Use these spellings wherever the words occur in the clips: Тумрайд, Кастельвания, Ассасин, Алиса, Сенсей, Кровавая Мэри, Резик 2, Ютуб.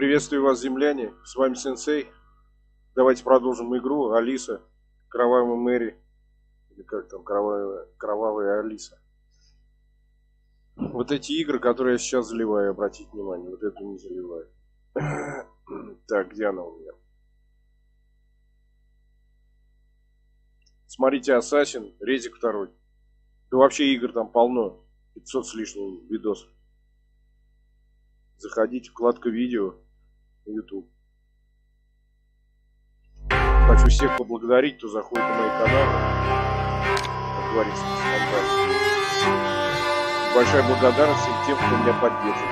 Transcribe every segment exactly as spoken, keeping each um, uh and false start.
Приветствую вас, земляне, с вами Сенсей. Давайте продолжим игру Алиса, Кровавая Мэри, или как там, Кровавая, Кровавая Алиса. Вот эти игры, которые я сейчас заливаю, обратите внимание, вот эту не заливаю. Так, где она у меня? Смотрите, Ассасин, Резик два. Да вообще игр там полно, пятьсот с лишним видосов. Заходите, вкладка видео, Ютуб. Хочу всех поблагодарить, кто заходит на мои каналы. Как говорится, большая благодарность всем тем, кто меня поддерживает.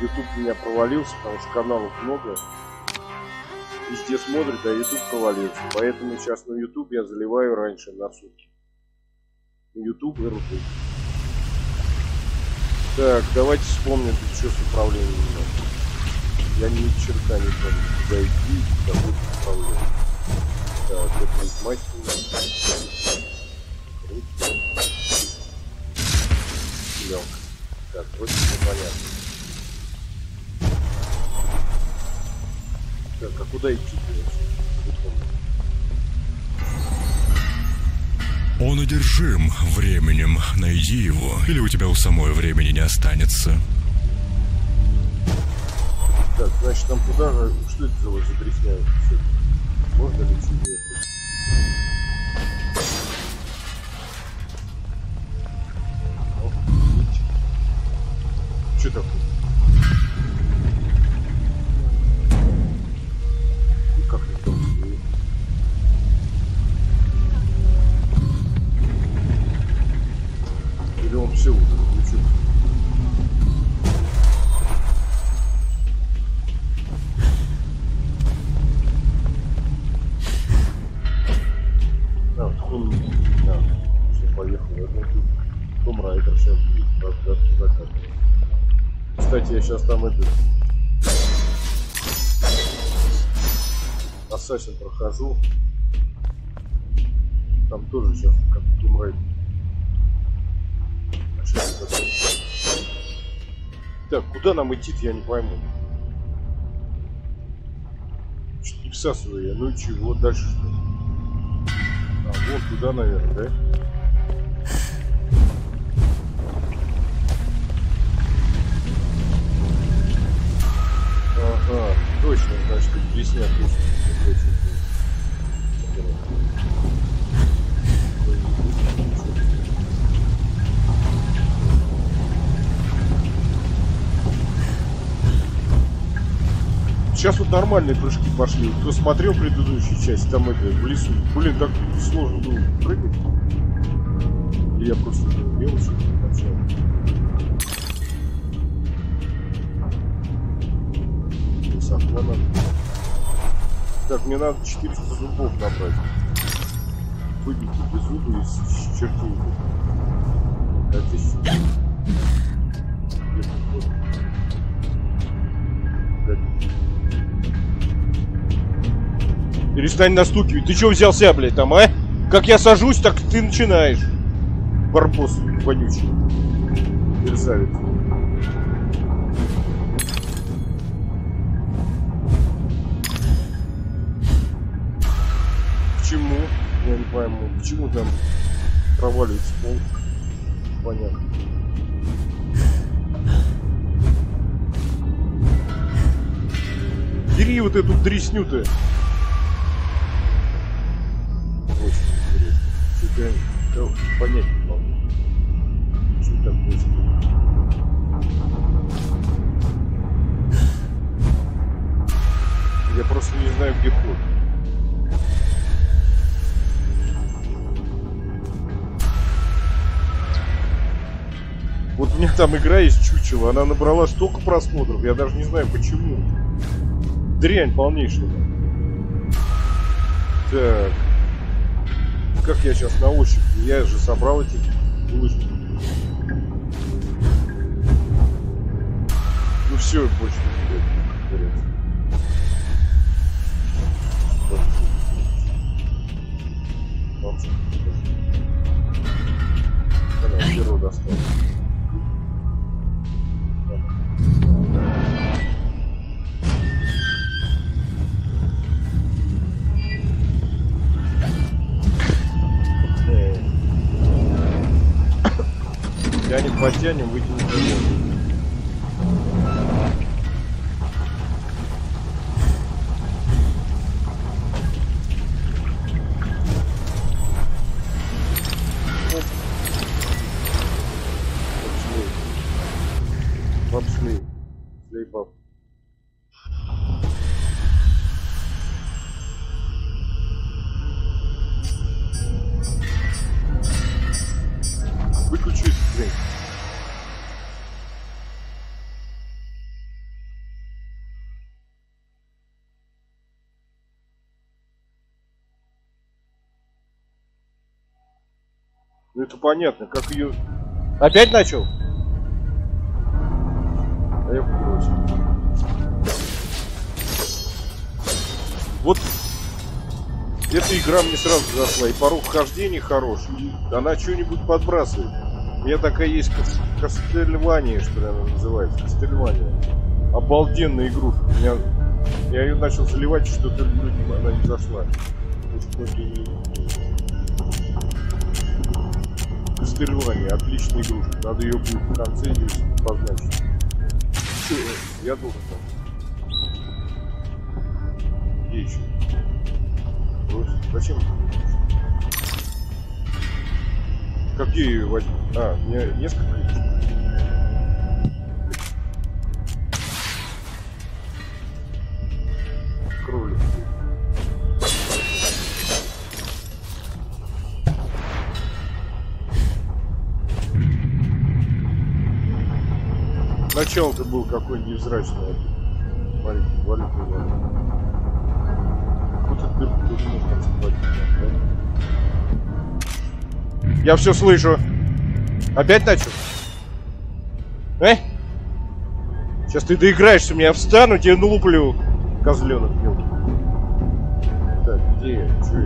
Ютуб меня провалился, потому что каналов много. Везде смотрят, а Ютуб провалился. Поэтому сейчас на Ютуб я заливаю раньше на сутки. Ютуб и руки. Так, давайте вспомним, что с управлением. Я ни черта не помню, куда идти, куда будет управление. Так, это есть мастер. Так, вроде непонятно. Так, а куда идти? Он одержим временем. Найди его, или у тебя у самой времени не останется. Так, значит, там куда же... Что это за запрещено? Можно ли тебе? Что такое? Кстати, я сейчас там этот Ассасин прохожу. Там тоже сейчас как тумрайд. А так, куда нам идти, я не пойму. Чуть не всасываю я. Ну и чего дальше? А вот туда, наверное, да? А, точно, значит, здесь нет. Сейчас вот нормальные прыжки пошли. Кто смотрел предыдущую часть, там это, в лесу. Блин, так сложно было прыгать. И я просто не умел еще сначала. Надо... Так, мне надо четыреста зубов набрать. Выбить эти зубы из чертей. А здесь... Перестань настукивать. Ты чё взялся, блядь, там, а? Как я сажусь, так ты начинаешь. Барбос вонючий. Мерзавец. Почему? Я не пойму. Почему там проваливается пол? Понятно. Бери вот эту дресню-то. Очень интересно. Что-то понять не могу. Что там происходит? Я просто не знаю, где ход. Вот у меня там игра есть, чучело, она набрала столько просмотров, я даже не знаю почему. Дрянь полнейшая. Так. Как я сейчас на ощупь? Я же собрал эти булочки. Ну все, больше не будет. Она первую достала. Thank you. потянем, выйти не поможем. Ну это понятно, как ее... Её... Опять начал? А я вкручу. Вот эта игра мне сразу зашла. И порог вхождения хороший. Она что-нибудь подбрасывает. У меня такая есть Кастельвания, что ли она называется. Кастельвания. Обалденная игрушка. Меня... Я ее начал заливать, что-то людям она не зашла. Кастельвания, отличная игрушка. Надо ее будет в конце или позначить. Я должен там. Где еще? Вот. Зачем? Какие ее возьму? А, у меня несколько есть. Кролик. Сначала-то был какой-нибудь невзрачный. Смотрите, валюта, валюта. Вот эту дырку тоже можно отсыпать. Я все слышу. Опять начал? Э? Сейчас ты доиграешься, меня встану, тебе налуплю. Козленок мелкий. Так, где я? Че я?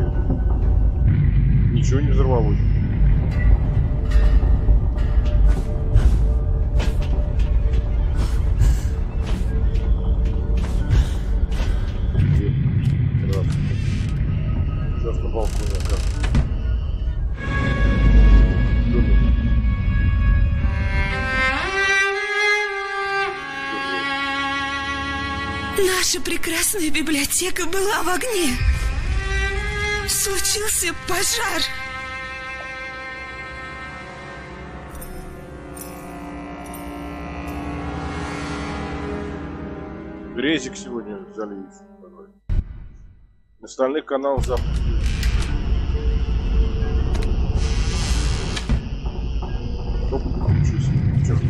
Ничего не взорвалось. Наша прекрасная библиотека была в огне. Случился пожар. Резик сегодня залили. На остальных каналах запустили. Топ, включусь. Черт.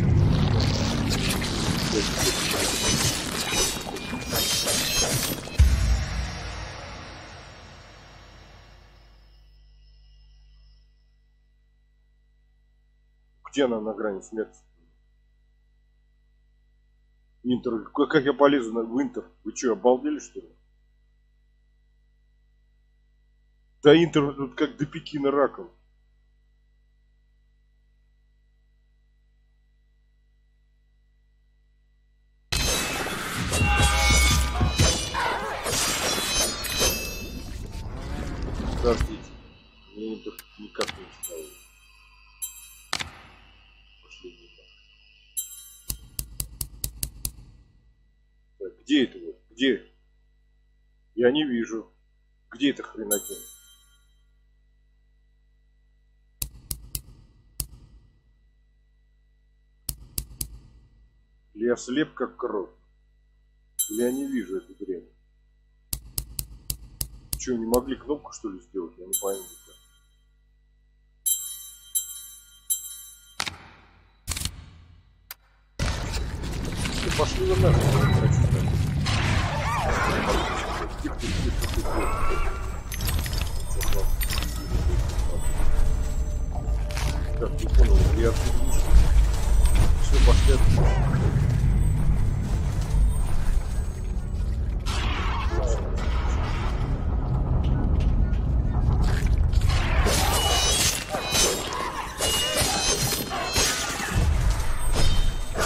Где она на грани смерти? Интер. Как я полезу на... в Интер? Вы что, обалдели что ли? Да Интер тут как до Пекина раком. Подождите, мне Интер никак не ставил. Где это? Где? Я не вижу. Где это хренотень? Или я слеп как крот? Или я не вижу эту дрянь? Че, не могли кнопку что ли сделать? Я не пойму. Пошли на нас. Так, не понял, я отсюда вышел. Все, пошли отсюда.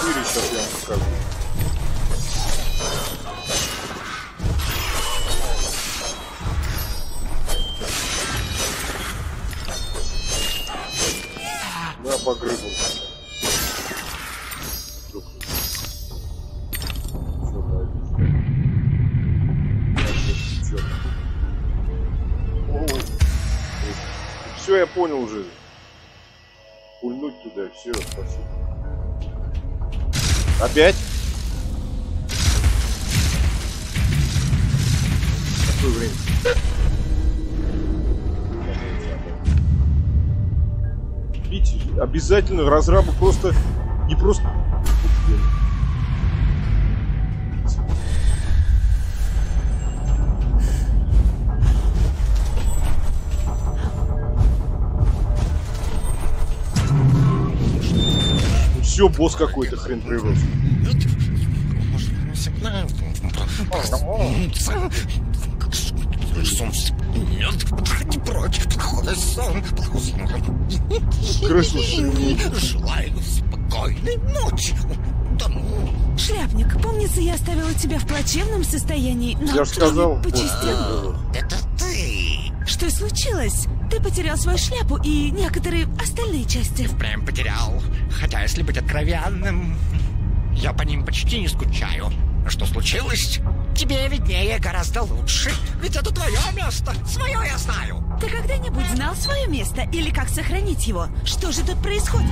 Шире сейчас я вам покажу. На, погрызу. я понял уже. Пульнуть туда, все, спасибо. Опять? Какое время? Бить обязательно разрабу просто не просто. Все, босс какой-то хрен прирос. Желаю спокойной ночи. Шляпник, помнится, я оставила тебя в плачевном состоянии. Я же сказал. Это ты. Что случилось? Ты потерял свою шляпу и некоторые остальные части. Впрямь потерял. Хотя, если быть откровенным, я по ним почти не скучаю. Что случилось? Тебе виднее, гораздо лучше. Ведь это твое место. Свое я знаю. Ты когда-нибудь знал свое место или как сохранить его? Что же тут происходит?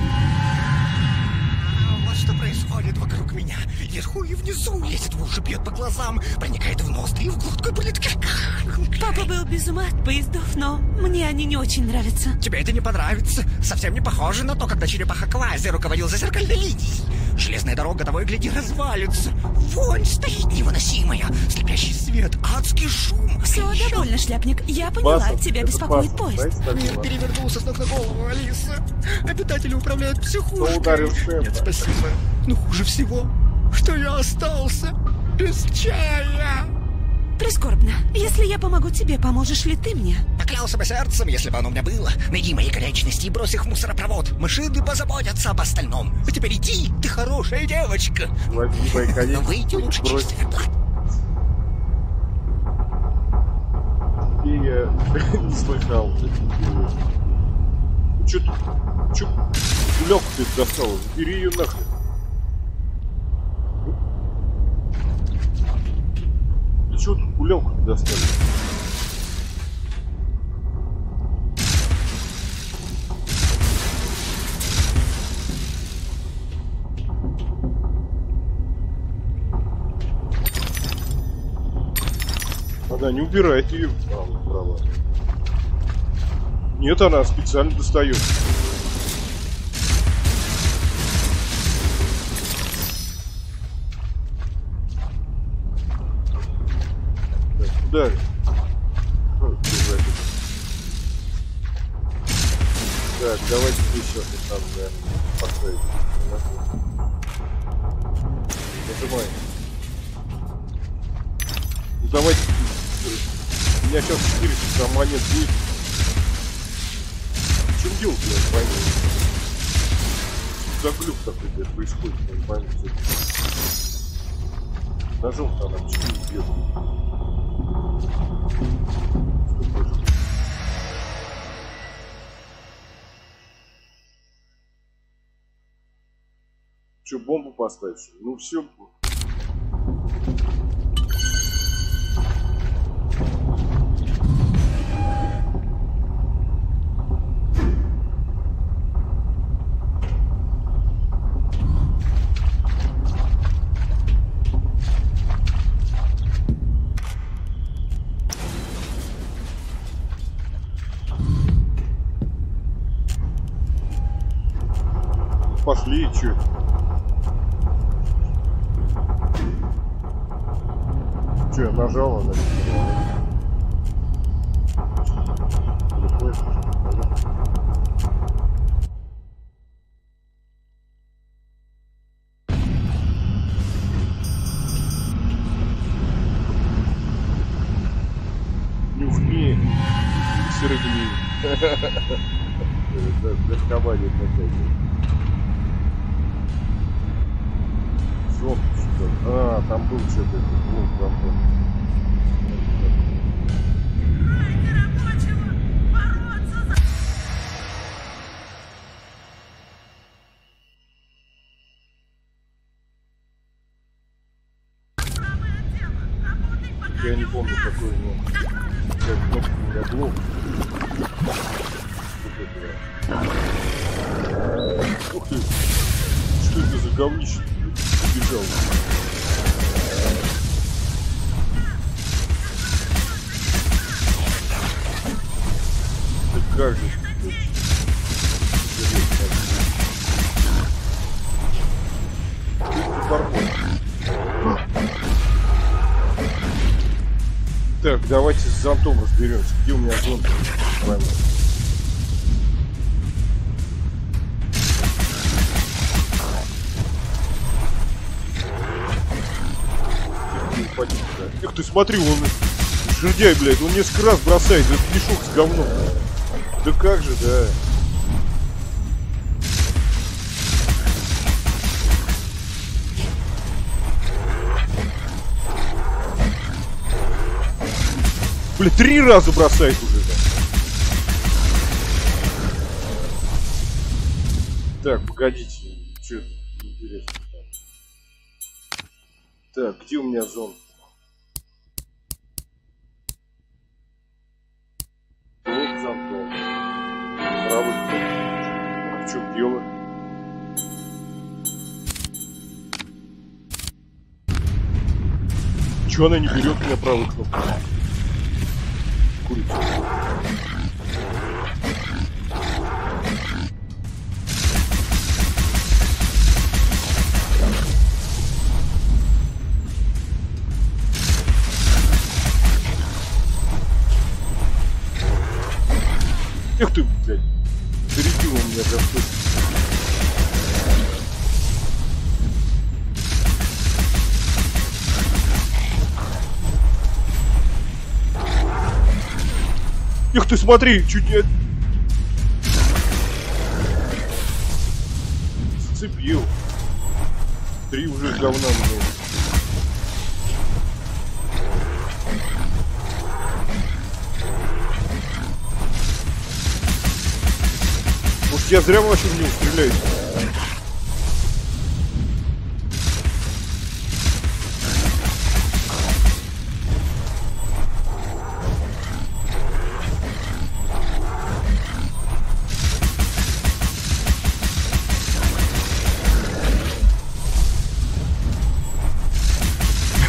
Вот что происходит вокруг меня. Вверху и внизу лезет в уши, бьет по глазам, проникает в нос и в глотку болит как... Папа был без ума от поездов, но мне они не очень нравятся. Тебе это не понравится. Совсем не похоже на то, когда черепаха Квази руководил зазеркальной линией. Железная дорога того и гляди развалится. Вонь стоит невыносимая. Слепящий свет, адский шум. Все, довольно, шляпник. Я поняла, Басов, тебя беспокоит Басов, поезд. Мир перевернулся с ног на голову, Алиса. Обитатели управляют психушкой. Нет, спасибо. Но хуже всего, что я остался без чая. Прискорбно. Если я помогу тебе, поможешь ли ты мне? Поклялся бы сердцем, если бы оно у меня было. Найди мои конечности и брось их в мусоропровод. Машины позаботятся об остальном. А теперь иди, ты хорошая девочка. Но выйди лучше через тебя. И я не слыхал. Чё ты? Чё? Лёгку ты достала. Бери её нахрен. Чё тут пулёвку достали? Она не убирает ее. А, убрала. Нет, она специально достает. Да. Так, давайте еще там, да, поставим. Нажимаем. Ну давайте. У меня сейчас четыреста монет будет. В чем дело, блядь, пойму? За глюк такой, блядь, происходит, я не пойму. Ножом-то она почему не бьет. Че, бомбу поставишь? Ну все. Пошли, че? Че, нажала, да? Нюхни, сырыгни. Даже команде такая. А, там был что-то. Вот, там был. Я не помню, какой у него. Какая кнопка у меня блок. Ух ты! Что это за говнище? Убежал. Да как же, блядь? Так, давайте с зонтом разберемся. Где у меня зонт? Эх ты, смотри, он жердяй, блядь, он несколько раз бросает этот мешок с говном. Да как же, да. Блядь, три раза бросает уже, да. Так, погодите, что интересно. Так, где у меня зон? Вот зонтом. Правый круг. А в чем дело? Чего она не берет меня правый круг? Курица. Эх ты, блядь, зарядил он меня прям точно. Эх ты, смотри, чуть не... Зацепил. Три уже говна мне. Я зря вообще в него стреляюсь.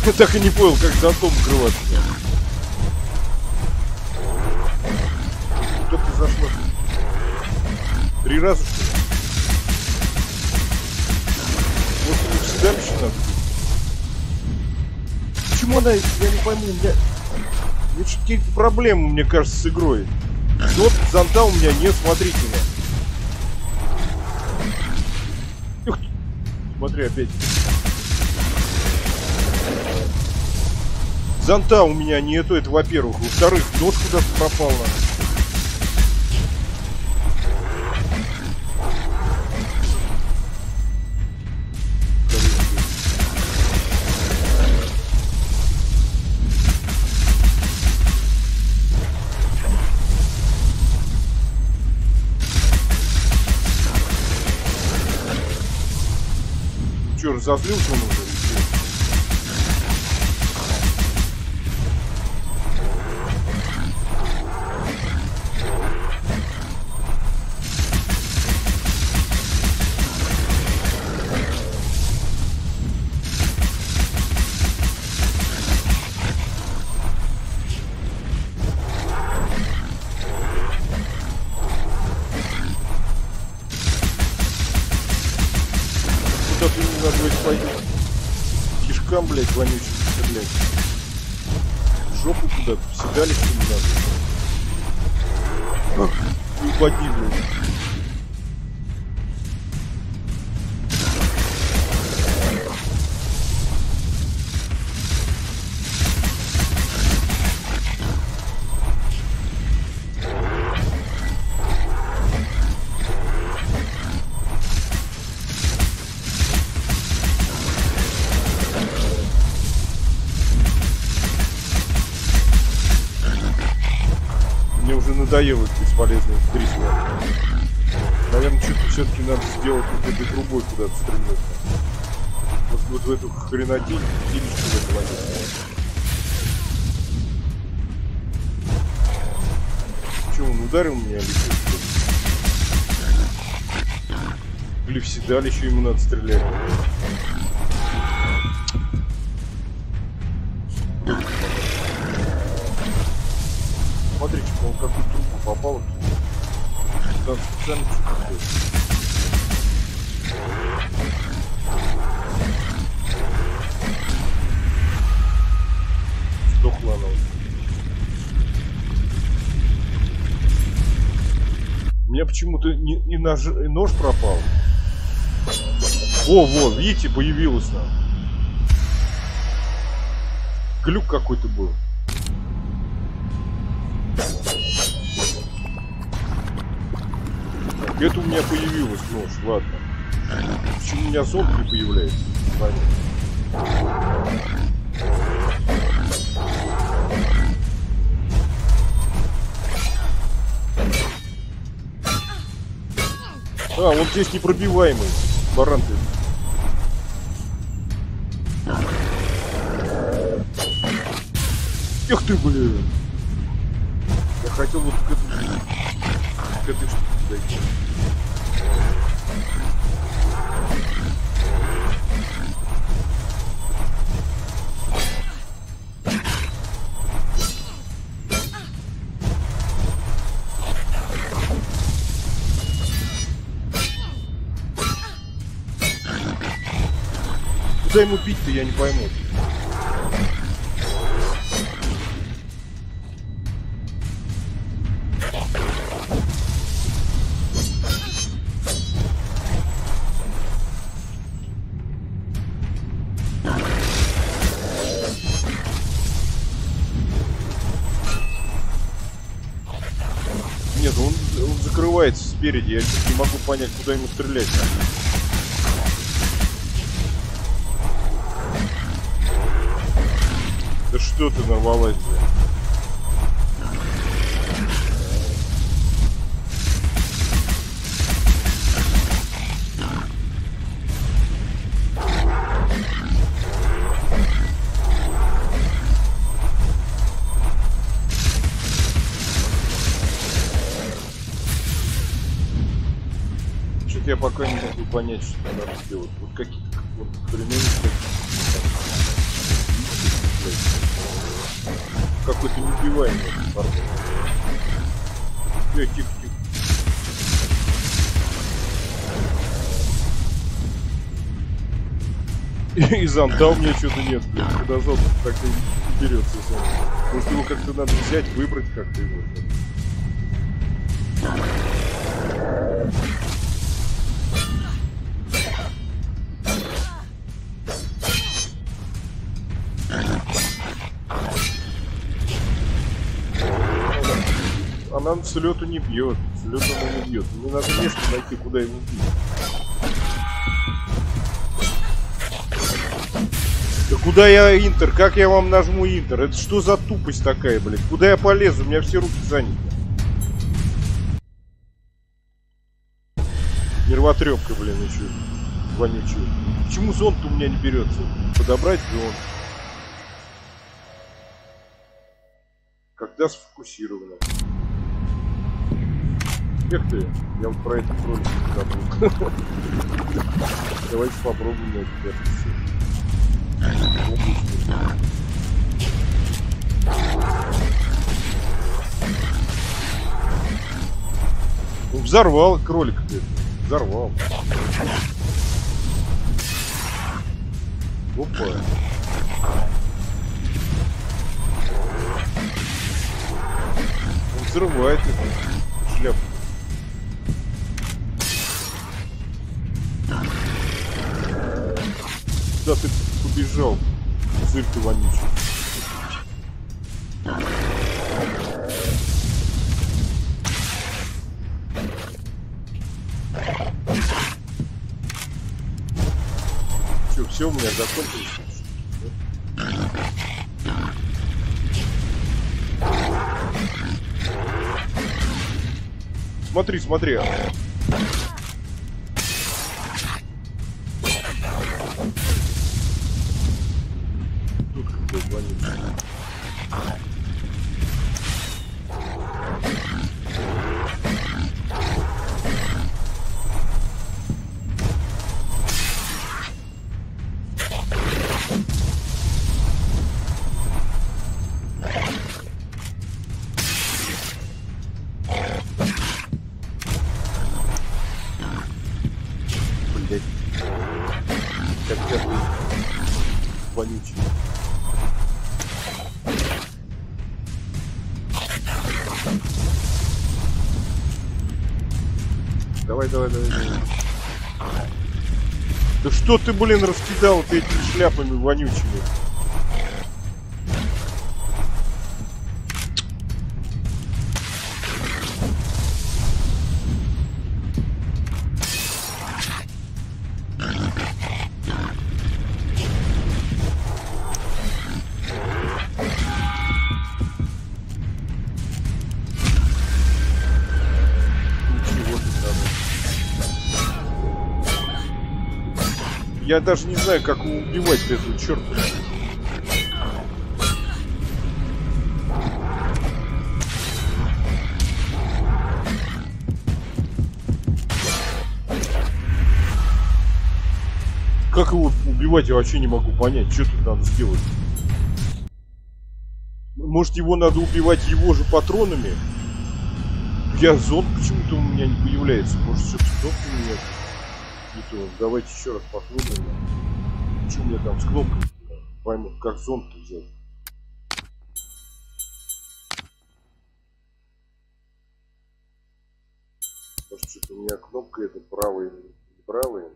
Я так и не понял, как за дом укрываться. Что произошло? Три раза, что ли? Вот всегда еще надо. Почему она, я не пойму, у меня... У меня какие-то проблемы, мне кажется, с игрой. Вот зонта у меня нет, смотрите меня. Ух ты. Смотри, опять. Зонта у меня нету, это во-первых. Во-вторых, нож куда-то пропала. Чё, разозлился он уже? Блять, вонючий, блять. Жопу куда-то поседали, что не надо. Ах, не упади, блядь. Надоело бесполезные трисло. Наверное, что-то все-таки надо сделать вот этой трубой куда-то стрелять. Вот, вот в эту хренотень или что-то водить. Че, он ударил меня или что-то? блин, всегда еще ему надо стрелять. Смотрите, он какую трубку попал. Там специально что-то сдохла она. У меня почему-то не, не нож, и нож пропал. О, вот, видите, появилось нам. Глюк какой-то был. Так, это у меня появилось нож, ладно. Почему у меня зомби не появляется? Понятно. А, он здесь непробиваемый, баран ты. Эх ты, блин! Я хотел вот к этому, к этой штуке дойти. Куда ему бить-то, я не пойму. Нет, он, он закрывается спереди, я сейчас не могу понять, куда ему стрелять. Да что ты нарвалась, блин? Что-то я пока не могу понять, что надо сделать. Вот какие-то вот времена. Какой-то неубиваемый. Эй, тихо, тихо. И зам, да, у меня что-то нет, блин. Когда зам как-то берется зам. Может его как-то надо взять, выбрать как-то его. Она с лету не бьет, с лету она не бьет. Мне надо место найти, куда его бить. Да куда я интер? Как я вам нажму интер? Это что за тупость такая, блядь? Куда я полезу? У меня все руки заняты. Нервотрепка, блин, еще вонючую. Почему зон-то у меня не берется? Подобрать зон. Когда сфокусировано. Эх ты, я вот про этот ролик не забыл. Давайте попробуем на этот. Взорвал кролик, блин. Взорвал. Опа. Он взрывает эту шляпу. Да ты побежал, зырь ты вонючий. Все, все у меня закончилось. Смотри, смотри. Давай, давай, давай, давай. Да что ты, блин, раскидал ты этими шляпами вонючими? Я даже не знаю, как убивать эту черту. Как его убивать, я вообще не могу понять, что тут надо сделать. Может, его надо убивать его же патронами? Я зон почему-то у меня не появляется. Может, все-таки зон у меня... Давайте еще раз попробуем. Что у меня там с кнопкой? Пойму, как зонт идет. Может, что-то у меня кнопка это правая или правая.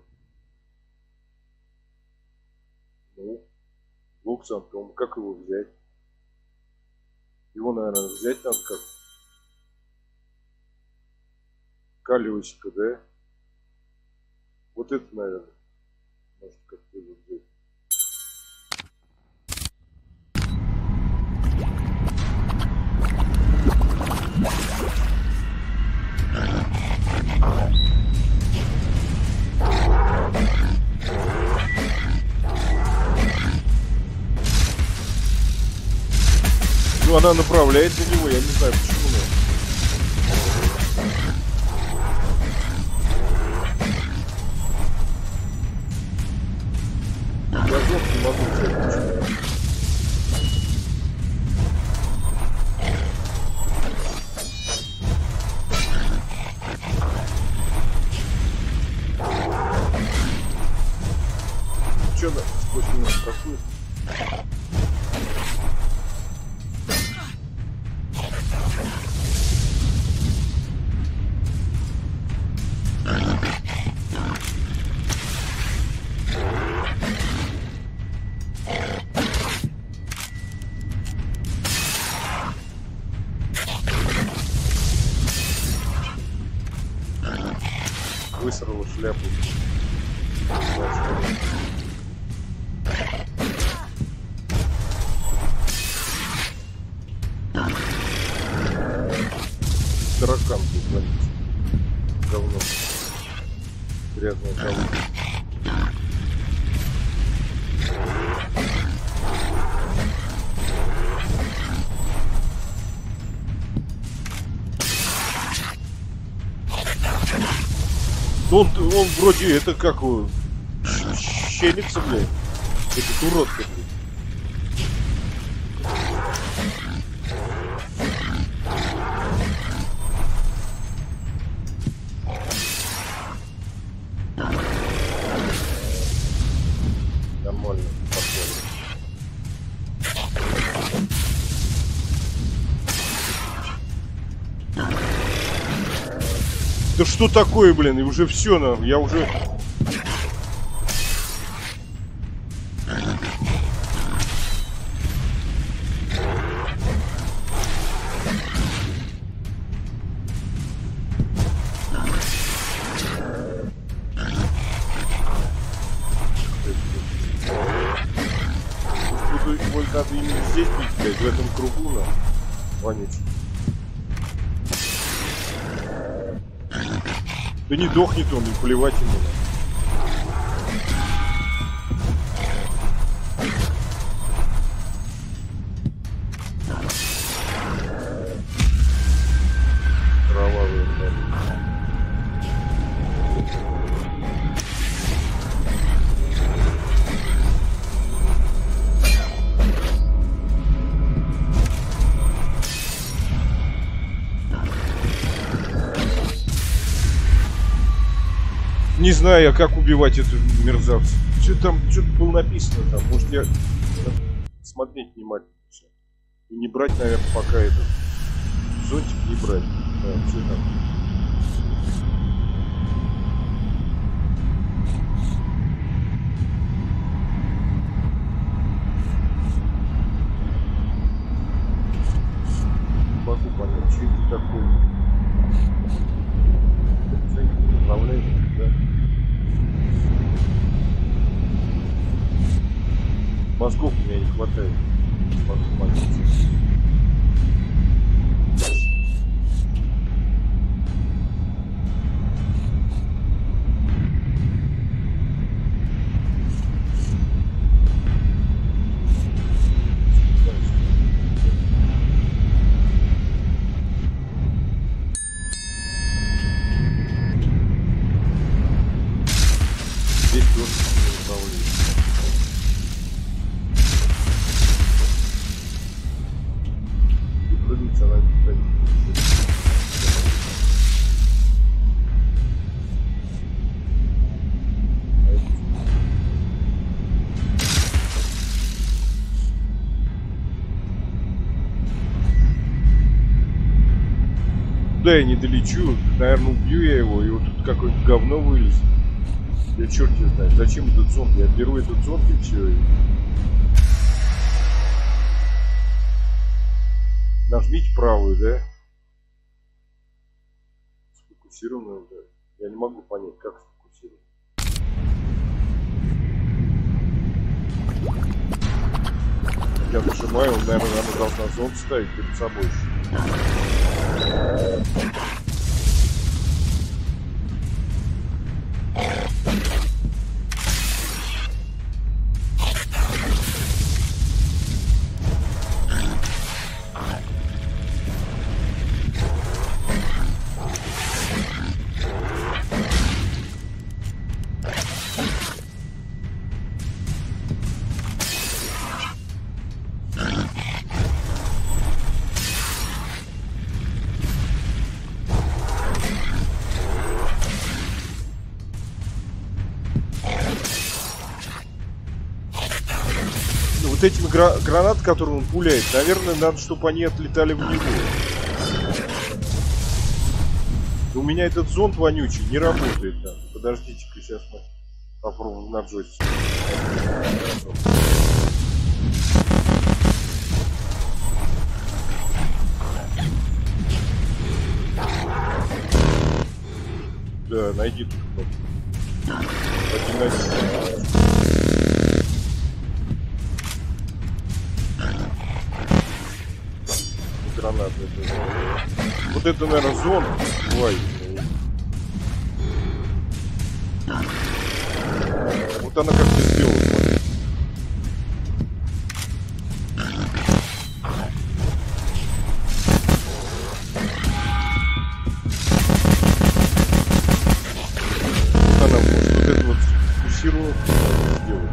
Ну, блок с антом. Как его взять? Его, наверное, взять надо как. Колесико, да? Вот это, наверное, может как-то его взять. Ну, она направляет на него, я не знаю почему. Высрала шляпу. Таракан тут валится. Говно. Грязное говно. Он, он вроде, это как у щелится, блядь. Этот урод, блядь. Что такое, блин, и уже все нам, я уже... Буду, надо именно здесь быть, в этом кругу, да? Вонючий. Да не дохнет он, не плевать ему. Кровавая Мэри. Не знаю я, как убивать эту мерзавцу. Что там, что-то было написано там. Может, я смотреть внимательно. И не брать, наверное, пока это. Зонтик не брать. Да, что там? Что это такое? Что-нибудь управляет, да? Мозгов у меня не хватает. Да я не долечу, наверное, убью я его, и вот тут какое-то говно вылез. Я черт не знаю, зачем этот зомби? Я беру этот зомби и все. И... Нажмите правую, да? Сфокусированную, да. Я не могу понять, как сфокусировать. Я нажимаю, он, наверное, она должна зомби ставить перед собой. Этими гра гранат, которые он пуляет, наверное, надо, чтобы они отлетали в него. У меня этот зонт вонючий не работает. Да. Подождите-ка, сейчас мы попробуем на джойстике. Да, найди тут кто-то. Гранаты. Вот это, наверное, зона. Ой. Вот она как-то сделала. Вот она вот, вот это вот фокусировала, сделала.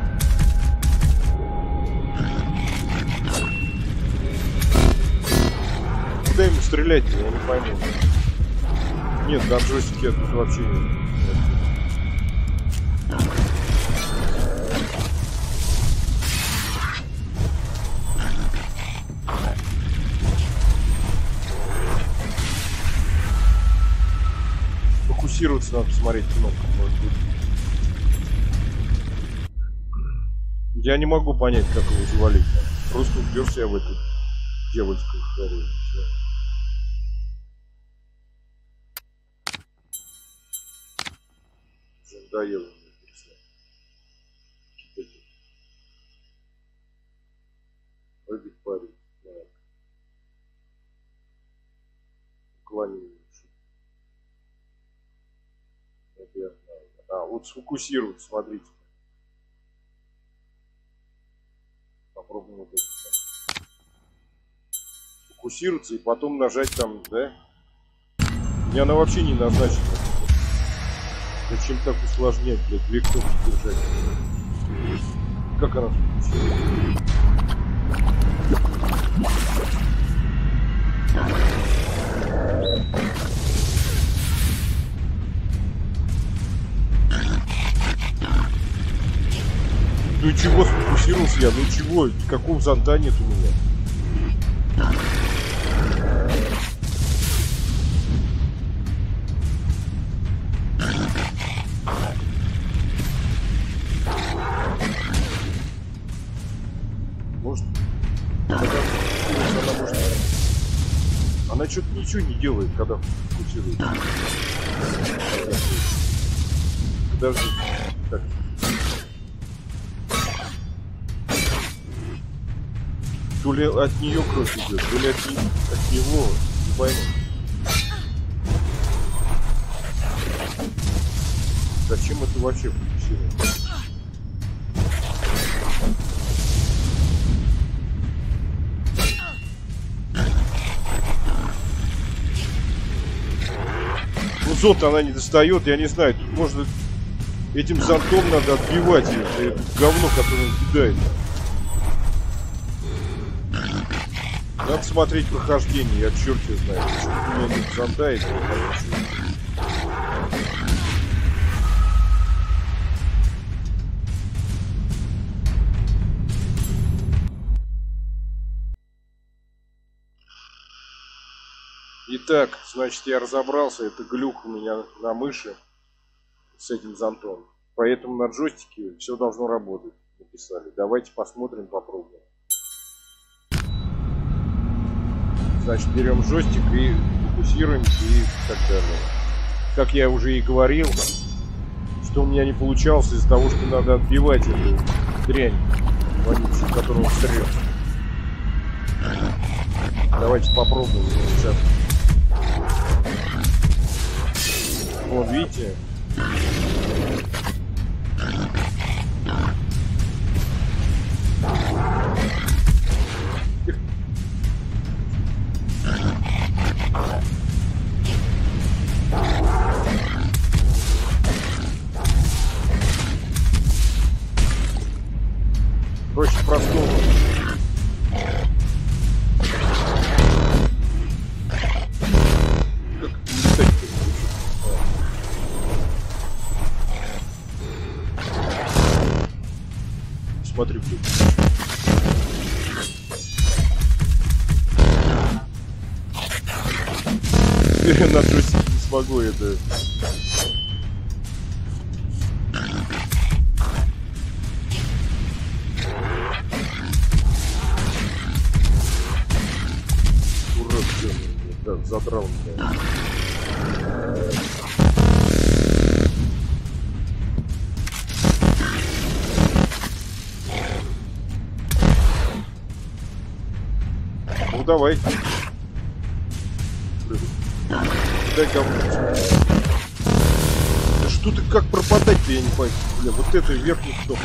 Ему стрелять, я не пойму. Нет, на джойстике я тут вообще нет. Фокусироваться надо, посмотреть кнопку, может быть. Я не могу понять, как его завалить. Просто убьешь я в эту девочку. Доел. Выбить парень. Уклонение. А, вот сфокусируют, смотрите. Попробуем вот это. Сфокусируется и потом нажать там, да? Мне она вообще не назначена. Зачем так усложнять, блядь, две кнопки держать? Как она включила? Ну чего сфокусировался я? Ну чего? Никакого зонта нет у меня. Она что-то ничего не делает, когда фокусирует. Подожди. Так. То ли от нее кровь идет, то ли от, не... от него, не пойму. Зачем это вообще включилось? Ну зонт она не достает, я не знаю, тут можно этим зонтом надо отбивать ее, это говно, которое кидает. Надо смотреть прохождение, я черт не знаю, у меня тут зонта и все. Итак, значит, я разобрался, это глюк у меня на мыши с этим зонтом. Поэтому на джойстике все должно работать, написали. Давайте посмотрим, попробуем. Значит, берем джойстик и фокусируемся и так далее. Как я уже и говорил, что у меня не получалось из-за того, что надо отбивать эту дрянь, вонючую, которую он стрел. Давайте попробуем сейчас. Вот, видите? Проще простого. Смотри, блин. На трусике не смогу это. Задрал меня. Ну давай. Дай кому-то. Да что ты, как пропадать-то, я не пойму. Бля, вот это верхний стоп.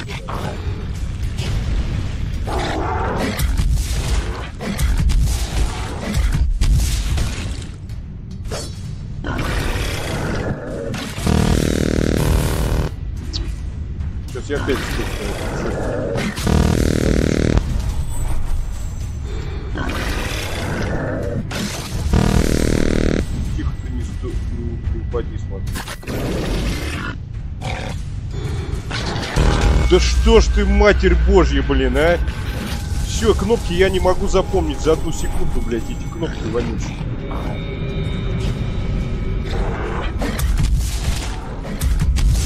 Я опять спустил. Тихо, ты не сду... не упади, смотри. Да что ж ты, матерь божья, блин, а? Все, кнопки я не могу запомнить за одну секунду, блядь, эти кнопки вонючие.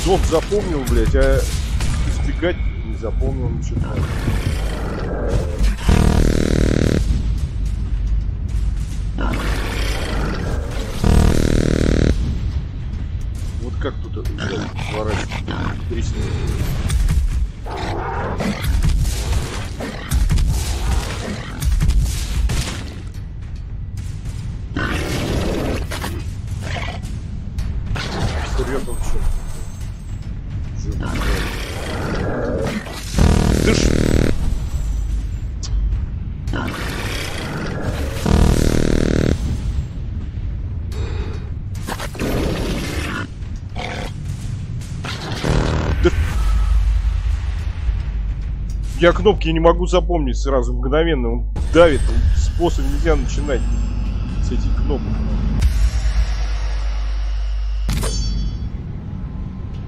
Зоб запомнил, блядь, а... Бегать не запомнил ничего. Вот как тут сворачивать трясни. Серьезно, что? Я кнопки не могу запомнить сразу, мгновенно. Он давит, он способ нельзя начинать с этих кнопок.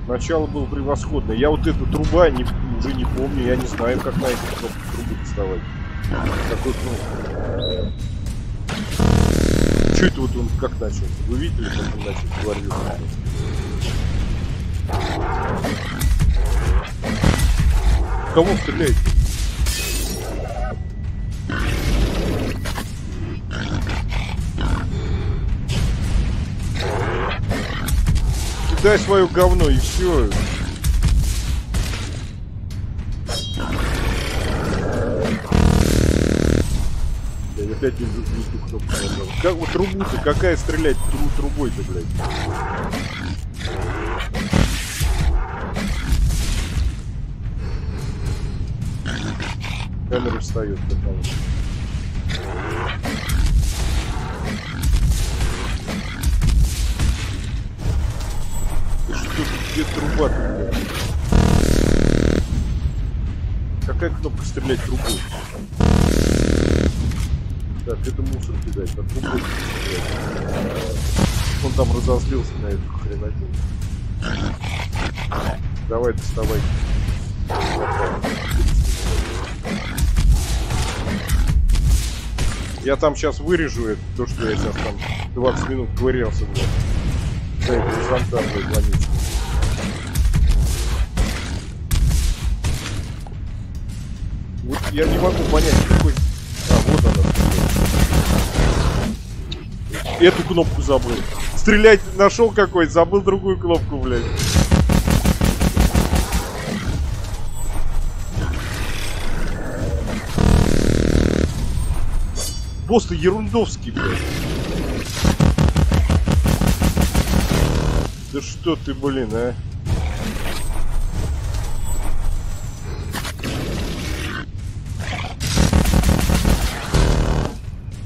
Начало было превосходное. Я вот эту труба не, уже не помню, я не знаю, как на эту кнопку трубу доставать. Такой кнопку. Чё это вот он как начал? Вы видели, как он начал говорить? Кого стреляете? Дай свое говно и все. Я опять не запустил кнопку. Как вот трубу-то, какая стрелять тру трубой-то, блядь? Камера встает, потому что. Где труба? Какая кнопка стрелять трубу? Так, это мусор кидать, а трубу стрелять. Он там разозлился на эту хренотень. Давай, доставай. Я там сейчас вырежу это, то, что я сейчас там двадцать минут ковырялся. Да, это горизонтальная планета. Вот я не могу понять, какой... А, вот она. Эту кнопку забыл. Стрелять нашел какой-то, забыл другую кнопку, блядь. Просто ерундовский, блядь. Да что ты, блин, а?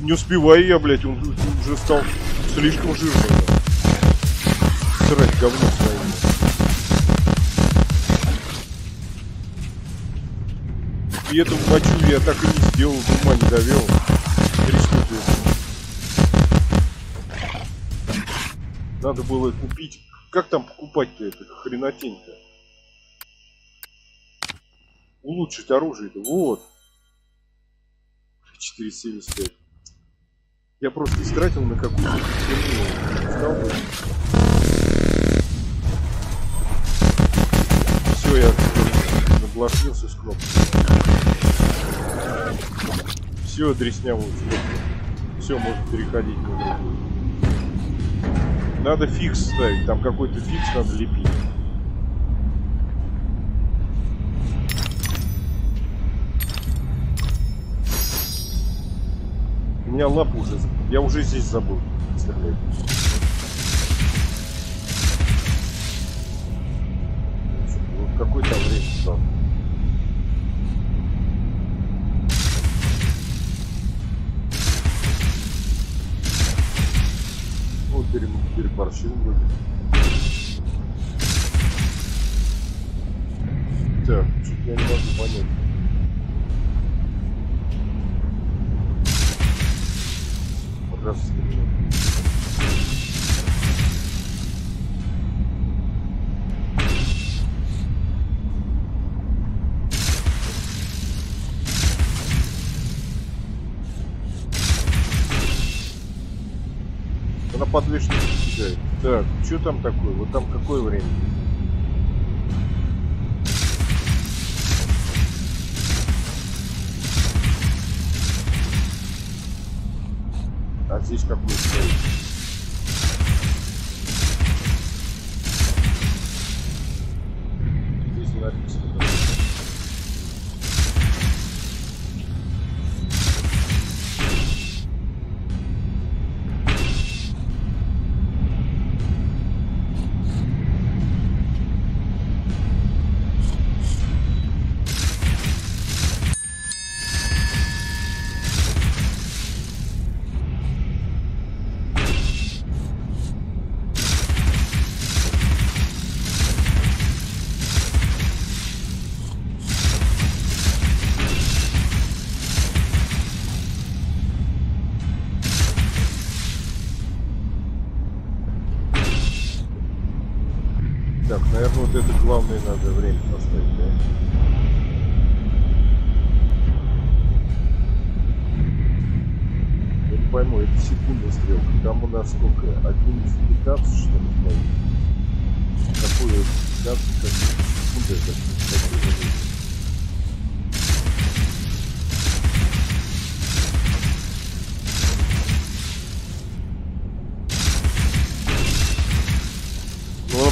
Не успеваю я, блядь, он уже стал слишком жирным. Срать говно своим. И эту мочу я так и не сделал, ума не довел. Надо было купить. Как там покупать-то это хренотень-то? Улучшить оружие-то. Вот. четыре семьдесят пять. Я просто истратил на какую-то херню. Все, я наблашился с кнопкой. Все, дреснявую кнопку. Все, может переходить на другую. Надо фикс ставить, там какой-то фикс надо лепить. У меня лапа уже, я уже здесь забыл. Вот какой там время стал. Переборщил вроде. Так, чуть я не могу понять. Раз. Она подвижно кидает. Так, что там такое? Вот там какое время? А здесь какое стоит? Здесь не написано. Главное, надо время поставить, да? Я не пойму, это секундная стрелка. Там у нас сколько? одиннадцать пятнадцать, что ли? Какую пятнадцать, как секунды это?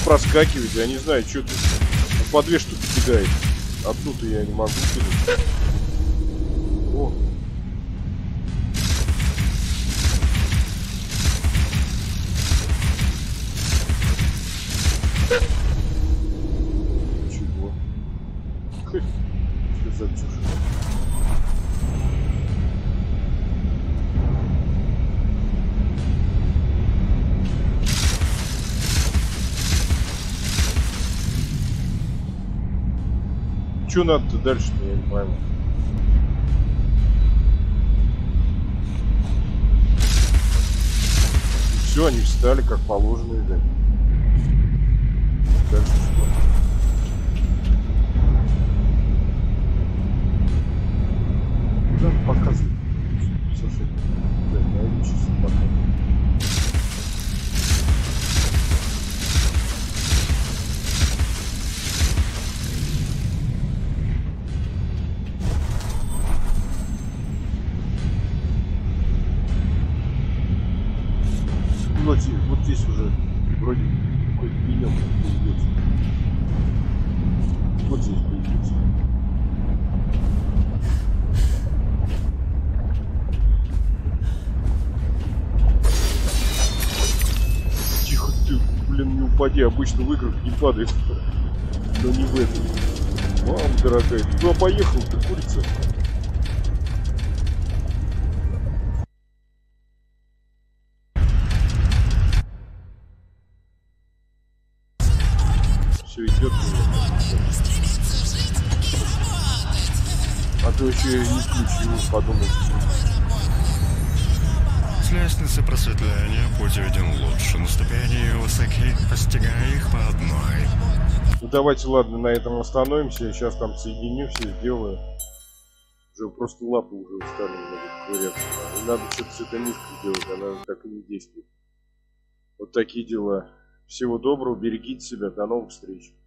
проскакивает, я не знаю, что ты по две штуки кидает. Одну-то я не могу кинуть. О. Чего? Что за чушь? Что надо-то дальше, я не пойму. Все, они встали как положено, видать. Дальше что? Куда показывает? Слушай, да, я не чисто показываю. Вот здесь уже вроде какой-то пенек появился. Вот здесь появился. Тихо ты, блин, не упади. Обычно в играх не падает. Но не в этом. Мама дорогая, ты туда поехал, ты курица. Все идет. А то еще я не включил, подумал. С лестницы просветления путь виден лучше. На ступени высоки, постигая их по одной. Ну давайте, ладно, на этом остановимся. Я сейчас там соединю, все сделаю. Уже просто лапы уже устали. Надо что-то с этой мышкой делать, она так и не действует. Вот такие дела. Всего доброго, берегите себя, до новых встреч.